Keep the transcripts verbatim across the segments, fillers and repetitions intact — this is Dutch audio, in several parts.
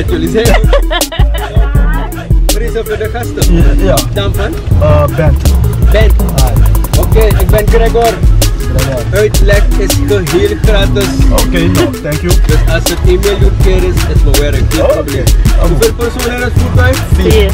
actualiseren. Wat is er voor de gasten? Ja. ja. Naam van? Uh, Bent. Bent. Oké, okay, ik ben Gregor. Uitleg is geheel gratis. Oké, okay, no, thank you. Dus als het e-mail uw keer is, is nog weer een klein probleem. Hoeveel personen in het voertuig? Vier.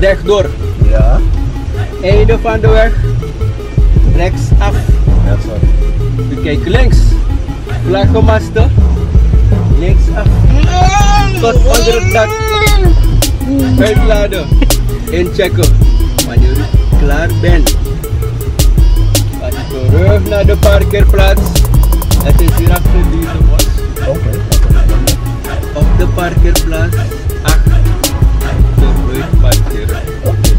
Rechtdoor. Ja. Einde van de weg. Rechtsaf. Ja, sorry. We kijken links. Vlaggenmasten. Linksaf. Tot onder het dak. Uitladen. Inchecken. Wanneer u klaar bent. Terug naar de parkeerplaats. Het is hier achter deze bos. Oké. Okay. Op de parkeerplaats acht. Terug parkeren. Oké.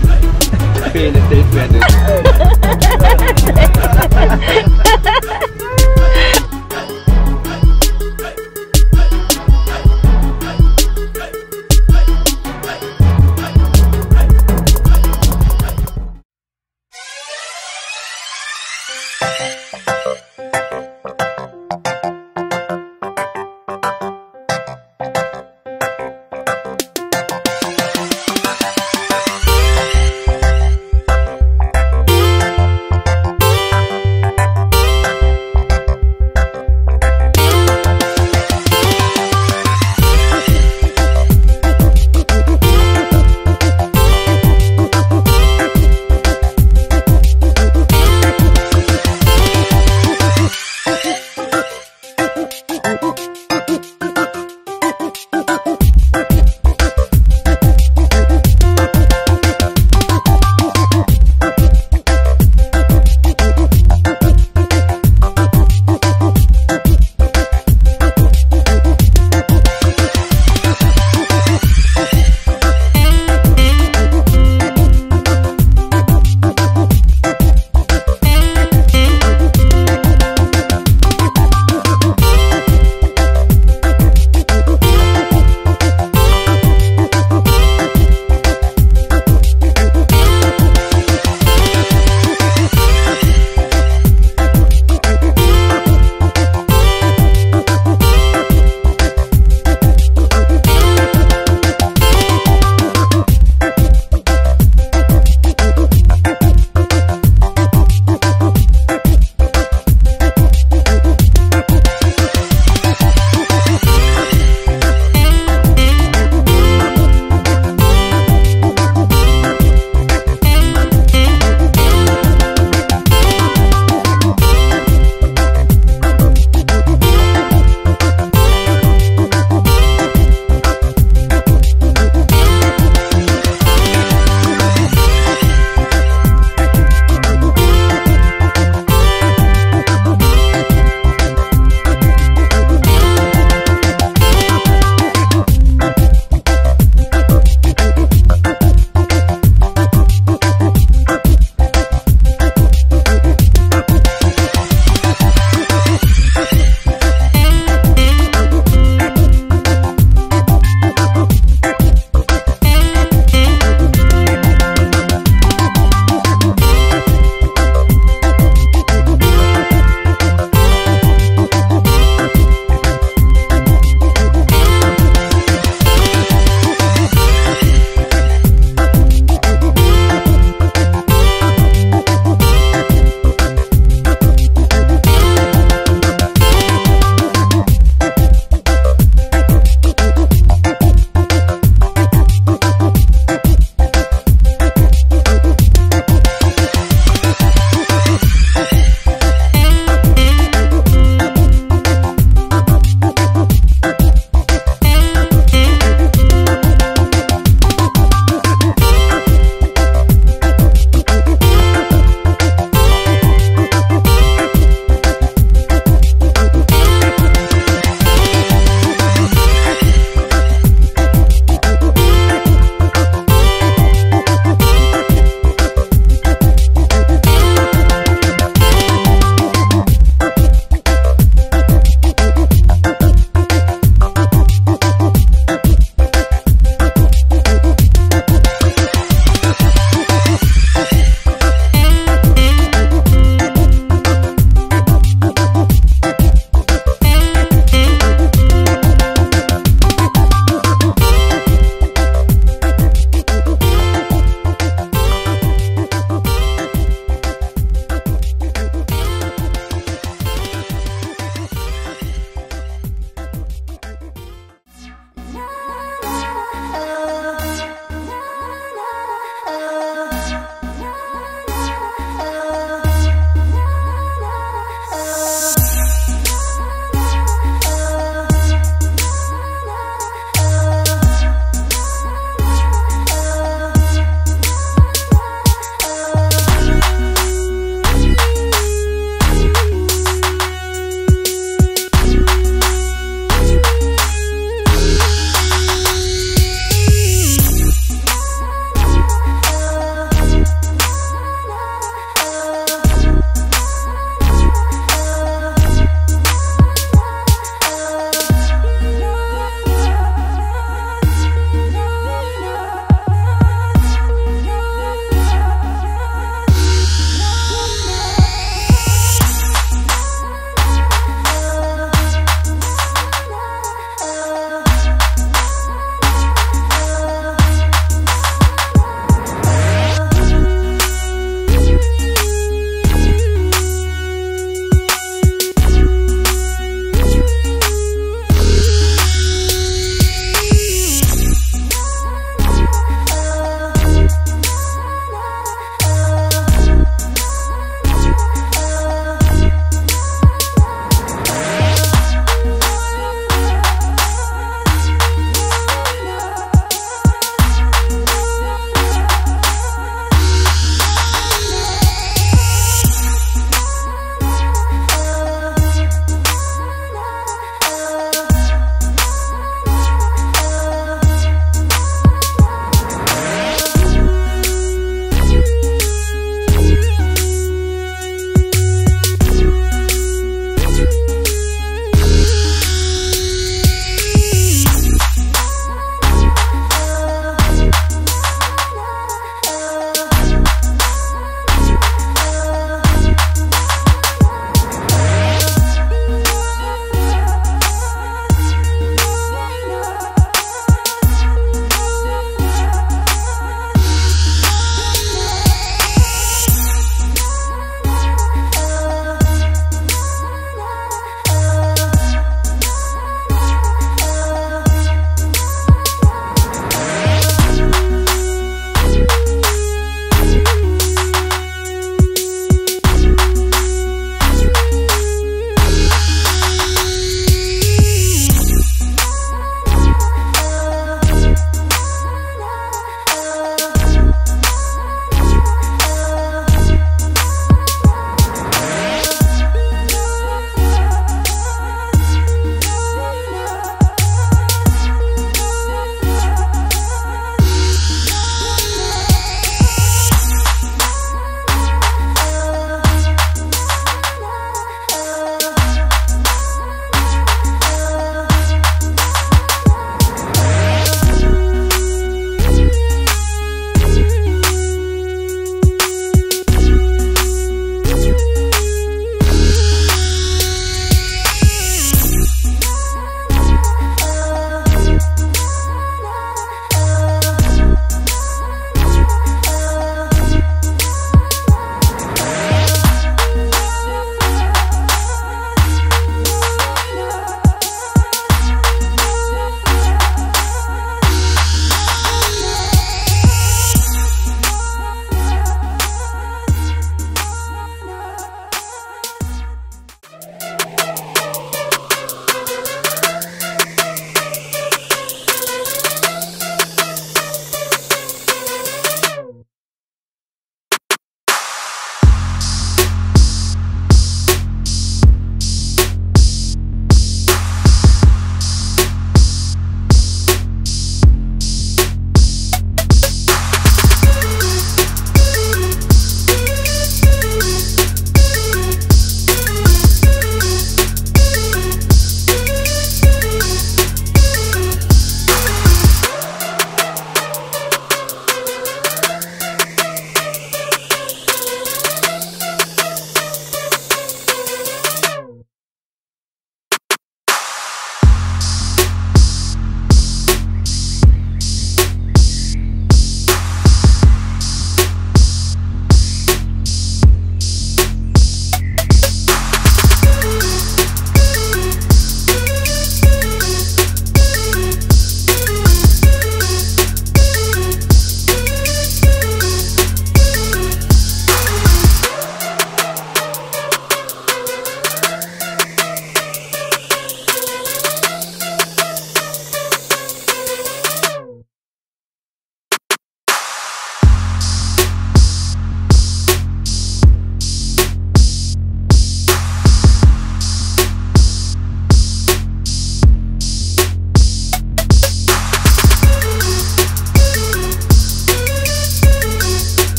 Geen tijd verder.